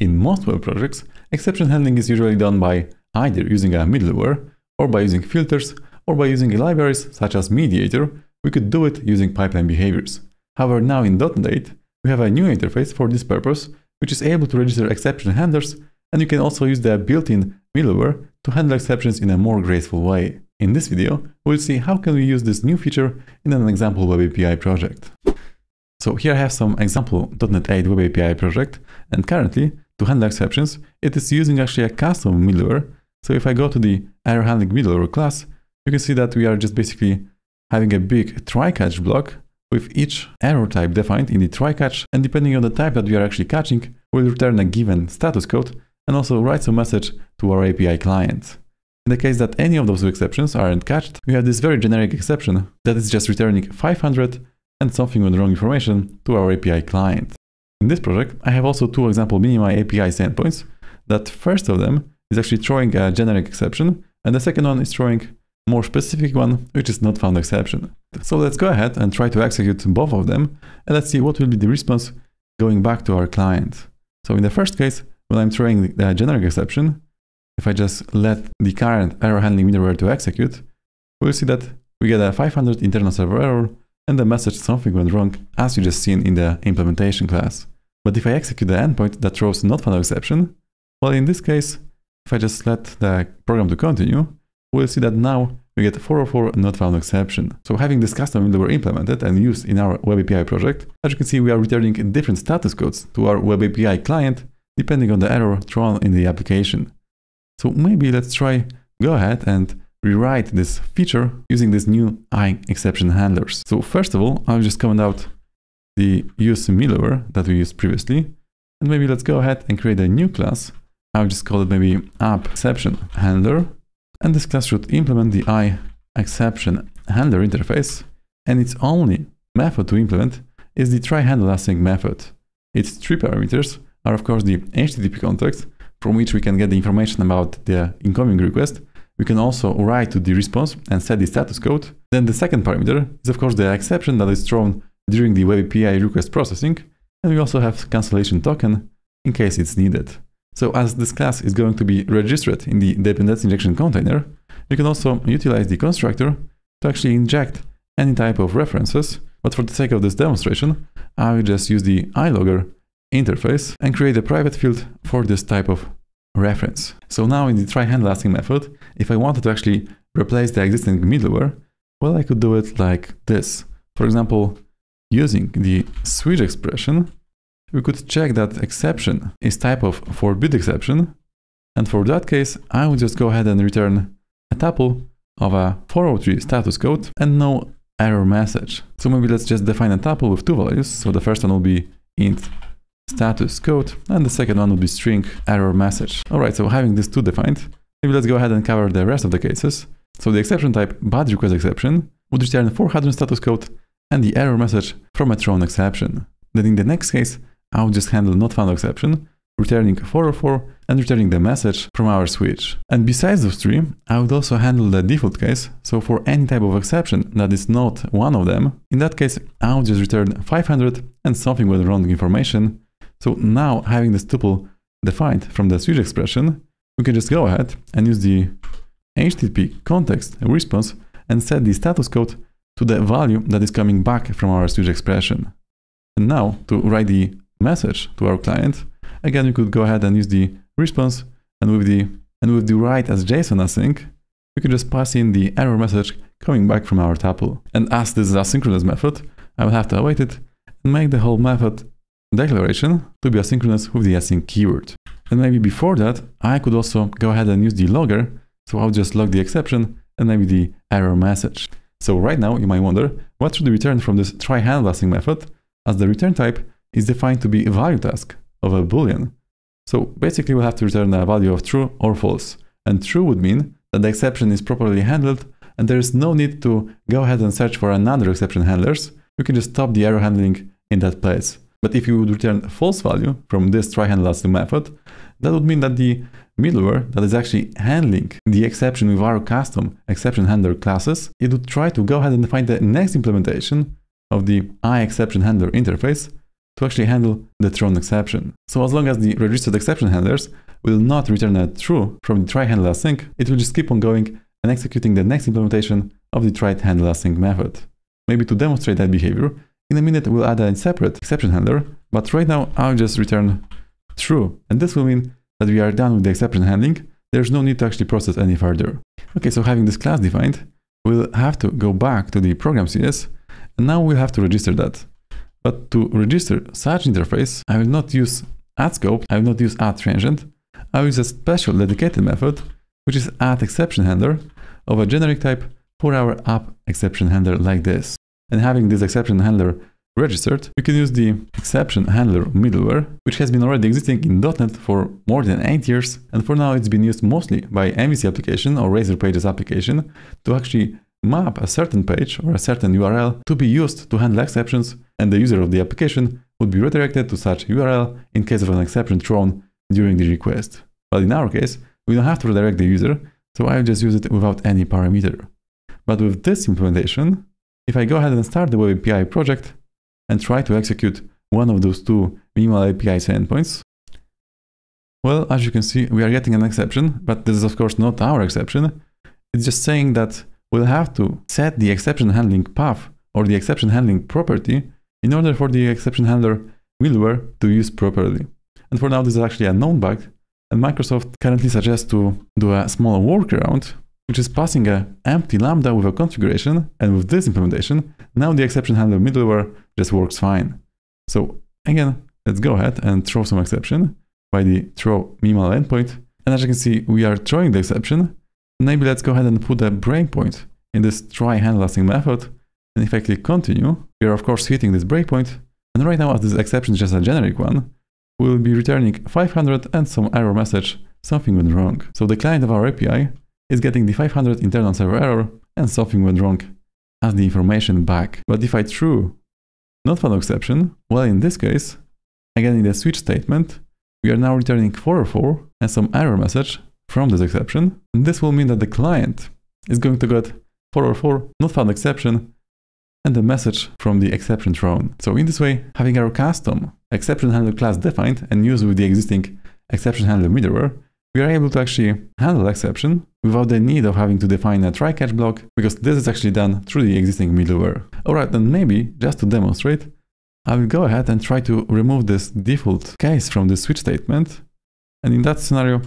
In most web projects, exception handling is usually done by either using a middleware, or by using filters, or by using libraries such as Mediator. We could do it using pipeline behaviors. However, now in .NET 8, we have a new interface for this purpose, which is able to register exception handlers, and you can also use the built-in middleware to handle exceptions in a more graceful way. In this video, we'll see how can we use this new feature in an example Web API project. So here I have some example .NET 8 Web API project, and currently, to handle exceptions, it is using actually a custom middleware. So if I go to the error handling middleware class, you can see that we are just basically having a big try-catch block with each error type defined in the try-catch, and depending on the type that we are actually catching, we'll return a given status code and also write some message to our API client. In the case that any of those exceptions aren't catched, we have this very generic exception that is just returning 500 and something with wrong information to our API client. In this project, I have also two example Minimi API endpoints. That first of them is actually throwing a generic exception, and the second one is throwing more specific one, which is not found exception. So let's go ahead and try to execute both of them, and let's see what will be the response going back to our client. So in the first case, when I'm throwing the generic exception, if I just let the current error handling middleware to execute, we'll see that we get a 500 internal server error and the message something went wrong, as you just seen in the implementation class. But if I execute the endpoint that throws not found exception, well, in this case, if I just let the program to continue, we'll see that now we get 404 not found exception. So having this custom middleware implemented and used in our Web API project, as you can see, we are returning different status codes to our Web API client, depending on the error thrown in the application. So maybe let's try go ahead and rewrite this feature using this new iExceptionHandler. So first of all, I'll just comment out the use middleware that we used previously. And maybe let's go ahead and create a new class. I'll just call it maybe addExceptionHandler. And this class should implement the iExceptionHandler interface, and its only method to implement is the tryHandleAsync method. Its three parameters are of course the HTTP context, from which we can get the information about the incoming request. We can also write to the response and set the status code. Then the second parameter is of course the exception that is thrown during the Web API request processing, and we also have cancellation token in case it's needed. So as this class is going to be registered in the dependency injection container, you can also utilize the constructor to actually inject any type of references. But for the sake of this demonstration, I will just use the ILogger interface and create a private field for this type of reference. So now in the tryHandleAsync method, if I wanted to actually replace the existing middleware, well, I could do it like this. For example, using the switch expression, we could check that exception is type of forbid exception, and for that case, I would just go ahead and return a tuple of a 403 status code and no error message. So maybe let's just define a tuple with two values. So the first one will be int status code, and the second one will be string error message. All right, so having these two defined, maybe let's go ahead and cover the rest of the cases. So the exception type bad request exception would return 400 status code and the error message from a thrown exception. Then in the next case, I'll just handle not found exception, returning 404 and returning the message from our switch. And besides those three, I would also handle the default case. So for any type of exception that is not one of them, in that case, I'll just return 500 and something with wrong information. So now having this tuple defined from the switch expression, we can just go ahead and use the HTTP context response and set the status code to the value that is coming back from our switch expression. And now to write the message to our client, again, we could go ahead and use the response, and with the write as JSON async, we can just pass in the error message coming back from our tuple. And as this is an asynchronous method, I will have to await it and make the whole method declaration to be asynchronous with the async keyword. And maybe before that, I could also go ahead and use the logger. So I'll just log the exception and maybe the error message. So right now you might wonder, what should we return from this tryHandleAsync method, as the return type is defined to be a value task of a boolean. So basically we'll have to return a value of true or false, and true would mean that the exception is properly handled and there is no need to go ahead and search for another exception handlers. We can just stop the error handling in that place. But if you would return a false value from this tryHandleAsync method, that would mean that the middleware that is actually handling the exception with our custom exception handler classes, it would try to go ahead and find the next implementation of the iExceptionHandler interface to actually handle the thrown exception. So as long as the registered exception handlers will not return a true from the tryHandleAsync, it will just keep on going and executing the next implementation of the tryHandleAsync method. Maybe to demonstrate that behavior, in a minute we'll add a separate exception handler, but right now I'll just return true, and this will mean that we are done with the exception handling. There's no need to actually process any further. Okay, so having this class defined, we'll have to go back to the program.cs, and now we'll have to register that. But to register such interface, I will not use addScope, I will not use addTransient, I will use a special dedicated method, which is addExceptionHandler, of a generic type for our app exception handler like this. And having this exception handler registered, we can use the exception handler middleware, which has been already existing in .NET for more than 8 years, and for now it's been used mostly by MVC application or Razor Pages application to actually map a certain page or a certain URL to be used to handle exceptions, and the user of the application would be redirected to such URL in case of an exception thrown during the request. But in our case, we don't have to redirect the user, so I'll just use it without any parameter. But with this implementation, if I go ahead and start the Web API project and try to execute one of those two minimal API endpoints, well, as you can see, we are getting an exception, but this is of course not our exception. It's just saying that we'll have to set the exception handling path or the exception handling property in order for the exception handler middleware to use properly. And for now, this is actually a known bug, and Microsoft currently suggests to do a small workaround, which is passing an empty lambda with a configuration, and with this implementation, now the exception handler middleware just works fine. So again, let's go ahead and throw some exception by the throw minimal endpoint. And as you can see, we are throwing the exception. Maybe let's go ahead and put a breakpoint in this tryHandleAsync method. And if I click continue, we are of course hitting this breakpoint. And right now, as this exception is just a generic one, we'll be returning 500 and some error message, something went wrong. So the client of our API is getting the 500 internal server error and something went wrong as the information back. But if I threw not found exception, well, in this case, again in the switch statement, we are now returning 404 and some error message from this exception. And this will mean that the client is going to get 404 not found exception and the message from the exception thrown. So in this way, having our custom exception handler class defined and used with the existing exception handler middleware, we are able to actually handle exception without the need of having to define a try-catch block, because this is actually done through the existing middleware. Alright, and maybe, just to demonstrate, I will go ahead and try to remove this default case from the switch statement. And in that scenario,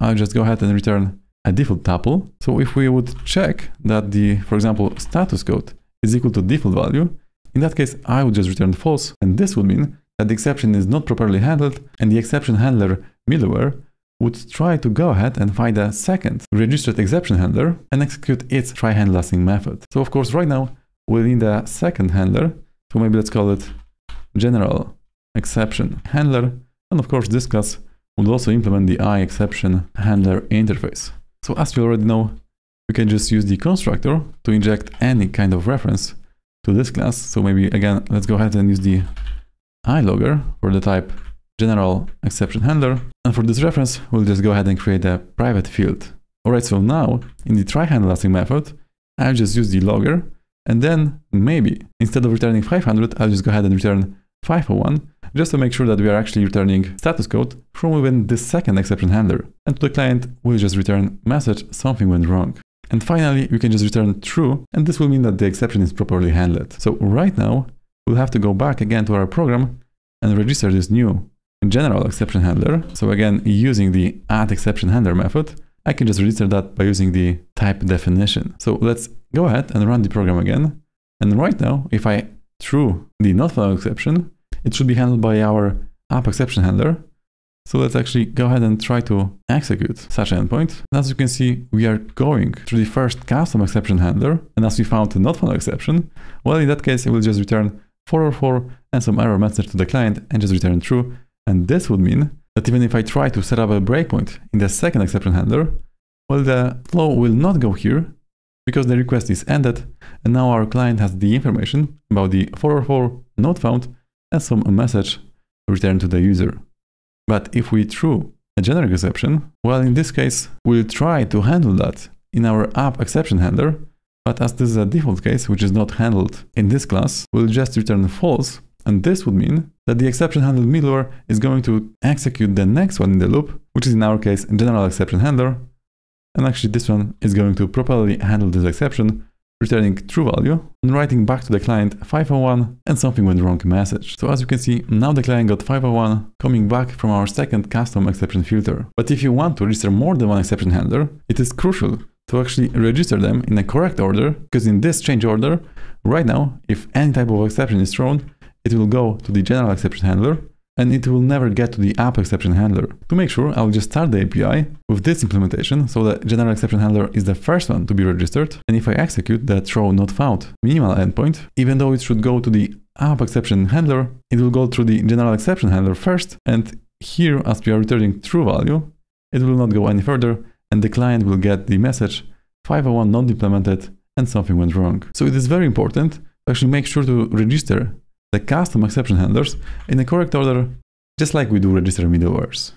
I'll just go ahead and return a default tuple. So if we would check that the, for example, status code is equal to default value, in that case, I would just return false. And this would mean that the exception is not properly handled, and the exception handler middleware would try to go ahead and find a second registered exception handler and execute its tryHandleAsync method. So of course right now we'll need a second handler, so maybe let's call it general exception handler, and of course this class would also implement the iExceptionHandler interface. So as we already know, we can just use the constructor to inject any kind of reference to this class. So maybe again let's go ahead and use the ILogger for the type general exception handler, and for this reference we'll just go ahead and create a private field. Alright, so now in the tryHandleAsync method I'll just use the logger, and then maybe instead of returning 500 I'll just go ahead and return 501, just to make sure that we are actually returning status code from within this second exception handler, and to the client we'll just return message something went wrong. And finally we can just return true, and this will mean that the exception is properly handled. So right now we'll have to go back again to our program and register this new general exception handler. So again, using the addExceptionHandler method, I can just register that by using the type definition. So let's go ahead and run the program again. And right now, if I throw the not found exception, it should be handled by our app exception handler. So let's actually go ahead and try to execute such an endpoint. And as you can see, we are going through the first custom exception handler. And as we found the not found exception, well, in that case, it will just return 404 and some error message to the client and just return true. And this would mean that even if I try to set up a breakpoint in the second exception handler, well, the flow will not go here because the request is ended, and now our client has the information about the 404 not found and some message returned to the user. But if we throw a generic exception, well, in this case, we'll try to handle that in our app exception handler, but as this is a default case, which is not handled in this class, we'll just return false, And this would mean that the exception handler middleware is going to execute the next one in the loop, which is in our case general exception handler. And actually this one is going to properly handle this exception, returning true value and writing back to the client 501 and something went wrong message. So as you can see, now the client got 501 coming back from our second custom exception filter. But if you want to register more than one exception handler, it is crucial to actually register them in a correct order, because in this change order, right now, if any type of exception is thrown, it will go to the general exception handler and it will never get to the app exception handler. To make sure, I'll just start the API with this implementation, so the general exception handler is the first one to be registered. And if I execute the throw not found minimal endpoint, even though it should go to the app exception handler, it will go through the general exception handler first. And here, as we are returning true value, it will not go any further and the client will get the message 501 not implemented and something went wrong. So it is very important to actually make sure to register the custom exception handlers in the correct order, just like we do register middlewares.